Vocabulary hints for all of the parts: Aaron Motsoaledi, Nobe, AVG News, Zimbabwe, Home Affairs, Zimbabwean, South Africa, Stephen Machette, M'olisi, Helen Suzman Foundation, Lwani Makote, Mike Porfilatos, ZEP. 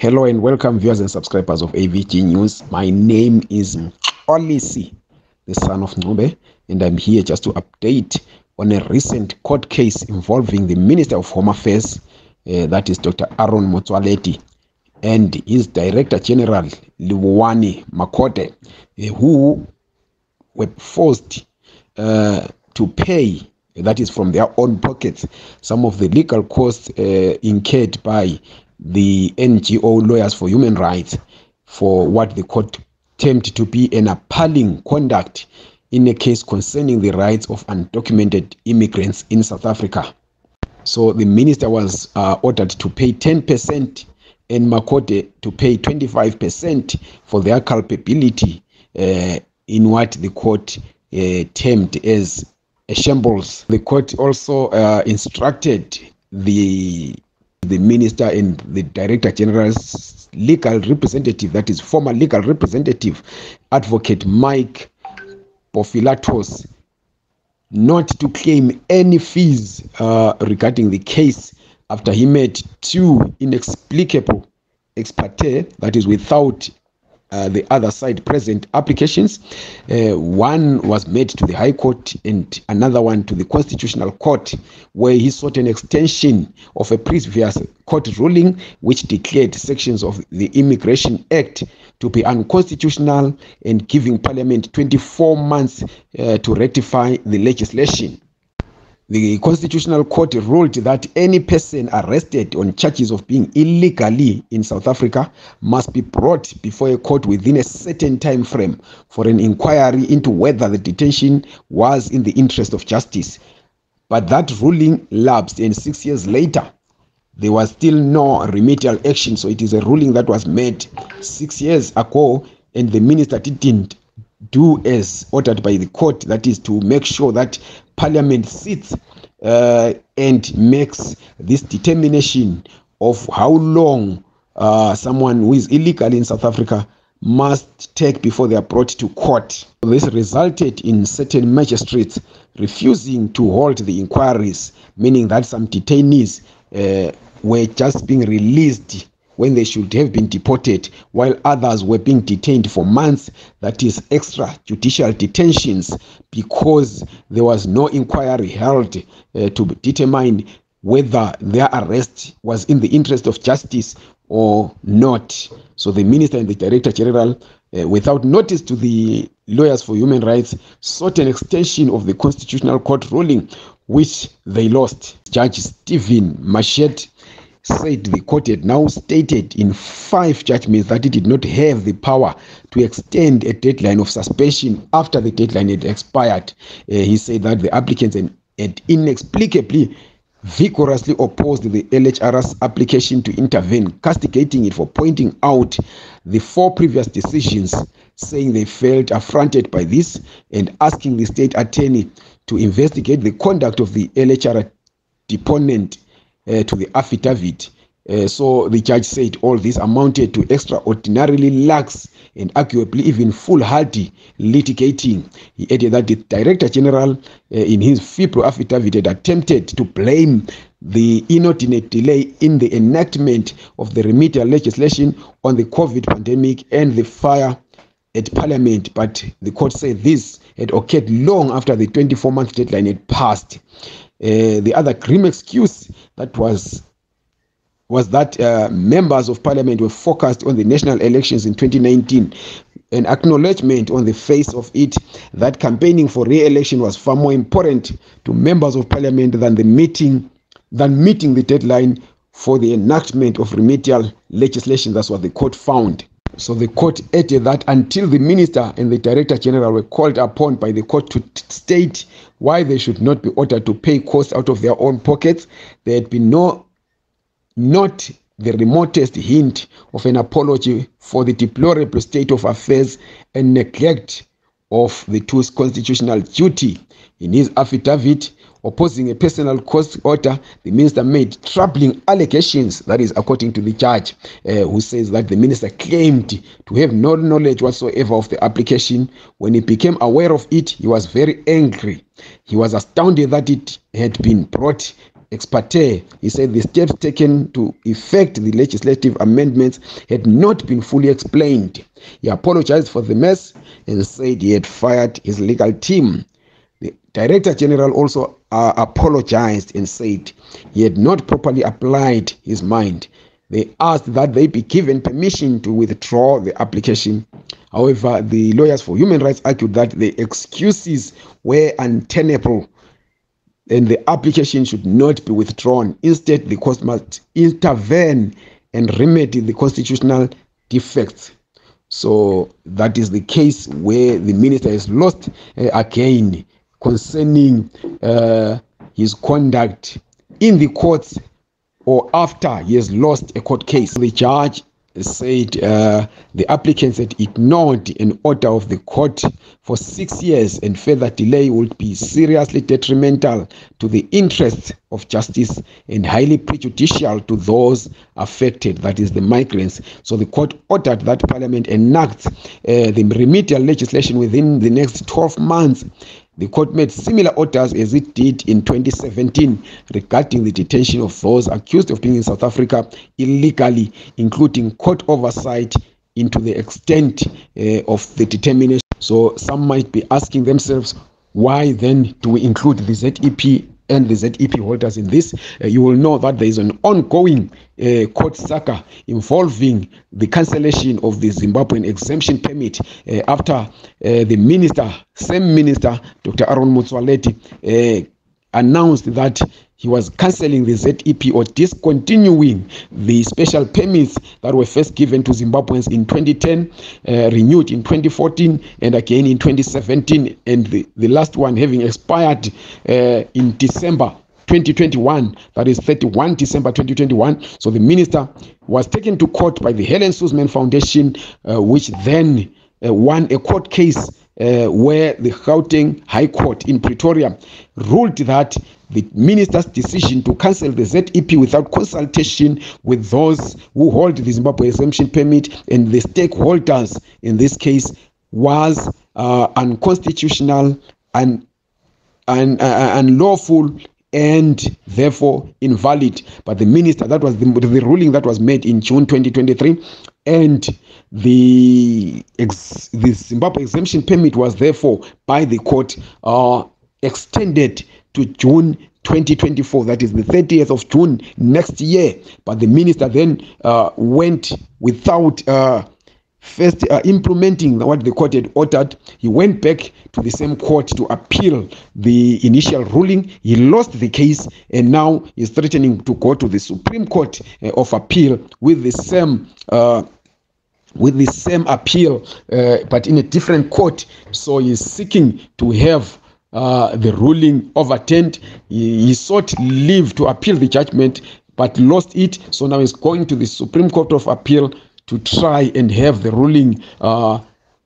Hello and welcome viewers and subscribers of AVG News. My name is M'olisi, the son of Nobe, and I'm here just to update on a recent court case involving the Minister of Home Affairs, that is Dr. Aaron Motsoaledi, and his Director General, Lwani Makote, who were forced to pay, that is from their own pockets, some of the legal costs incurred by the NGO Lawyers for Human Rights for what the court termed to be an appalling conduct in a case concerning the rights of undocumented immigrants in South Africa. So the minister was ordered to pay 10% and Makote to pay 25% for their culpability in what the court termed as a shambles. The court also instructed the minister and the director general's legal representative, that is former legal representative, advocate Mike Porfilatos, not to claim any fees regarding the case after he made two inexplicable ex parte, that is without the other side present, applications. One was made to the High Court and another one to the Constitutional Court, where he sought an extension of a previous court ruling which declared sections of the Immigration Act to be unconstitutional and giving Parliament 24 months to rectify the legislation. The Constitutional Court ruled that any person arrested on charges of being illegally in South Africa must be brought before a court within a certain time frame for an inquiry into whether the detention was in the interest of justice. But that ruling lapsed, and 6 years later, there was still no remedial action. So it is a ruling that was made 6 years ago, and the minister didn't do as ordered by the court, that is to make sure that Parliament sits and makes this determination of how long someone who is illegal in South Africa must take before they are brought to court. This resulted in certain magistrates refusing to hold the inquiries, meaning that some detainees were just being released when they should have been deported, while others were being detained for months, that is extrajudicial detentions, because there was no inquiry held to determine whether their arrest was in the interest of justice or not. So the minister and the director general, without notice to the Lawyers for Human Rights, sought an extension of the Constitutional Court ruling, which they lost. Judge Stephen Machette said the court had now stated in 5 judgments that it did not have the power to extend a deadline of suspension after the deadline had expired. He said that the applicants had inexplicably vigorously opposed the LHR's application to intervene, castigating it for pointing out the 4 previous decisions, saying they felt affronted by this, and asking the state attorney to investigate the conduct of the LHR deponent to the affidavit. So the judge said all this amounted to extraordinarily lax and arguably even foolhardy litigating. He added that the Director General, in his FIPRO affidavit, had attempted to blame the inordinate delay in the enactment of the remedial legislation on the COVID pandemic and the fire at Parliament, but the court said this had occurred long after the 24-month deadline had passed. The other grim excuse that was that members of Parliament were focused on the national elections in 2019, an acknowledgement on the face of it that campaigning for re-election was far more important to members of Parliament than meeting the deadline for the enactment of remedial legislation. That's what the court found. So the court added that until the minister and the director general were called upon by the court to state why they should not be ordered to pay costs out of their own pockets, there had been not the remotest hint of an apology for the deplorable state of affairs and neglect of the two's constitutional duty. In his affidavit opposing a personal cost order, the minister made troubling allegations, that is according to the judge, who says that the minister claimed to have no knowledge whatsoever of the application. When he became aware of it, he was very angry. He was astounded that it had been brought expertise, he said the steps taken to effect the legislative amendments had not been fully explained. He apologized for the mess and said he had fired his legal team. The Director General also apologized and said he had not properly applied his mind. They asked that they be given permission to withdraw the application. However, the lawyers for human rights argued that the excuses were untenable and the application should not be withdrawn. Instead, the court must intervene and remedy the constitutional defects. So that is the case where the minister is lost again concerning his conduct in the courts, or after he has lost a court case. The judge said the applicants had ignored an order of the court for 6 years, and further delay would be seriously detrimental to the interests of justice and highly prejudicial to those affected, that is the migrants. So the court ordered that Parliament enacts the remedial legislation within the next 12 months. The court made similar orders as it did in 2017 regarding the detention of those accused of being in South Africa illegally, including court oversight into the extent of the determination. So some might be asking themselves, why then do we include the ZEP and the ZEP holders in this? You will know that there is an ongoing court saga involving the cancellation of the Zimbabwean exemption permit after the minister, same minister, Dr. Aaron Motsoaledi, announced that he was cancelling the ZEP or discontinuing the special permits that were first given to Zimbabweans in 2010, renewed in 2014 and again in 2017, and the last one having expired in December 2021, that is 31 December 2021. So the minister was taken to court by the Helen Suzman Foundation, which then won a court case where the Gauteng High Court in Pretoria ruled that the minister's decision to cancel the ZEP without consultation with those who hold the Zimbabwe exemption permit and the stakeholders in this case was unconstitutional and unlawful, and therefore invalid. But the minister, that was the ruling that was made in June 2023, and the Zimbabwe exemption permit was therefore by the court extended to June 2024, that is the 30th of June next year. But the minister then went without first implementing what the court had ordered. He went back to the same court to appeal the initial ruling. He lost the case and now is threatening to go to the Supreme Court of Appeal with the same appeal, but in a different court. So he's seeking to have the ruling overturned. He sought leave to appeal the judgment but lost it. So now he's going to the Supreme Court of Appeal to try and have the ruling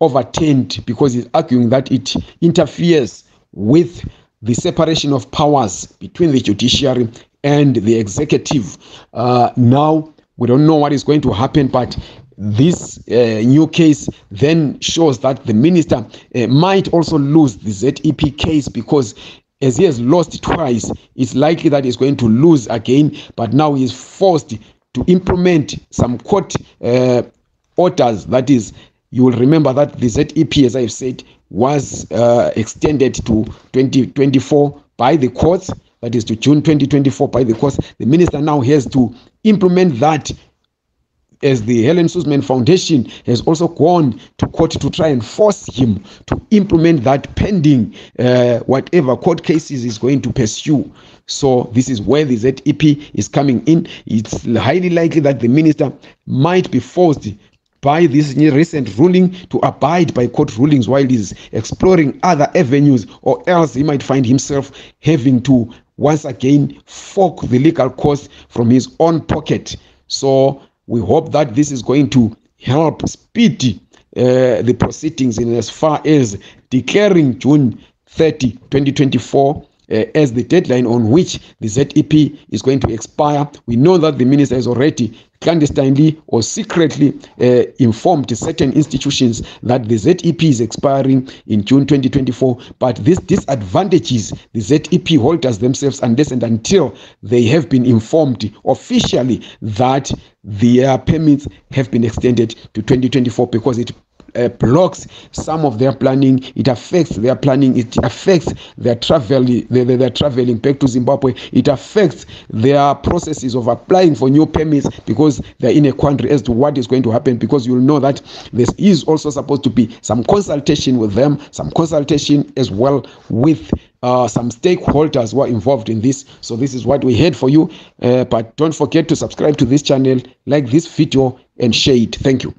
overturned, because he's arguing that it interferes with the separation of powers between the judiciary and the executive. Now, we don't know what is going to happen, but this new case then shows that the minister might also lose the ZEP case, because as he has lost twice, it's likely that he's going to lose again. But now he's forced to implement some court orders. That is, you will remember that the ZEP, as I've said, was extended to 2024 by the courts, that is to June 2024 by the courts. The minister now has to implement that, as the Helen Suzman Foundation has also gone to court to try and force him to implement that, pending whatever court cases he's going to pursue. So this is where the ZEP is coming in. It's highly likely that the minister might be forced by this recent ruling to abide by court rulings while he's exploring other avenues, or else he might find himself having to once again fork the legal cost from his own pocket. So we hope that this is going to help speed the proceedings in as far as declaring June 30, 2024 as the deadline on which the ZEP is going to expire. We know that the minister has already clandestinely or secretly informed certain institutions that the ZEP is expiring in June 2024, but this disadvantages the ZEP holders themselves unless and until they have been informed officially that their permits have been extended to 2024, because it blocks some of their planning. It affects their planning. It affects their traveling. Their traveling back to Zimbabwe. It affects their processes of applying for new permits, because they're in a quandary as to what is going to happen. Because you'll know that this is also supposed to be some consultation with them, some consultation as well with some stakeholders who are involved in this. So this is what we had for you. But don't forget to subscribe to this channel, like this video, and share it. Thank you.